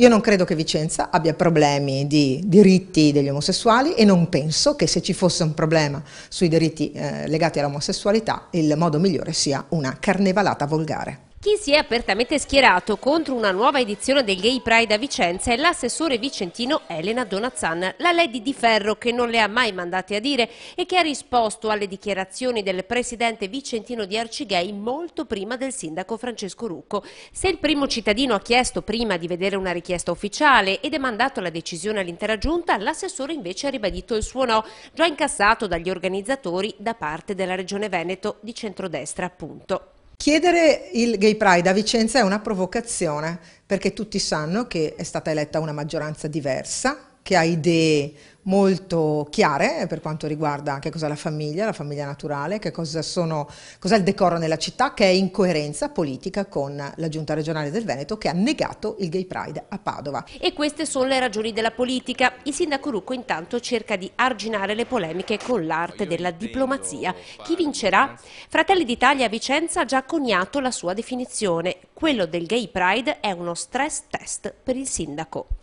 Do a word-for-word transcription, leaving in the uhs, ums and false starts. Io non credo che Vicenza abbia problemi di diritti degli omosessuali e non penso che se ci fosse un problema sui diritti eh, legati all'omosessualità il modo migliore sia una carnevalata volgare. Chi si è apertamente schierato contro una nuova edizione del Gay Pride a Vicenza è l'assessore vicentino Elena Donazzan, la lady di ferro che non le ha mai mandate a dire e che ha risposto alle dichiarazioni del presidente vicentino di Arcigay molto prima del sindaco Francesco Rucco. Se il primo cittadino ha chiesto prima di vedere una richiesta ufficiale ed è mandato la decisione all'intera giunta, l'assessore invece ha ribadito il suo no, già incassato dagli organizzatori da parte della Regione Veneto di centrodestra appunto. Chiedere il Gay Pride a Vicenza è una provocazione, perché tutti sanno che è stata eletta una maggioranza diversa, che ha idee molto chiare per quanto riguarda che cosa è la famiglia, la famiglia naturale, che cosa sono, cos'è il decoro nella città, che è in coerenza politica con la giunta regionale del Veneto che ha negato il Gay Pride a Padova. E queste sono le ragioni della politica. Il sindaco Rucco intanto cerca di arginare le polemiche con l'arte della diplomazia. Chi vincerà? Fratelli d'Italia a Vicenza ha già coniato la sua definizione. Quello del Gay Pride è uno stress test per il sindaco.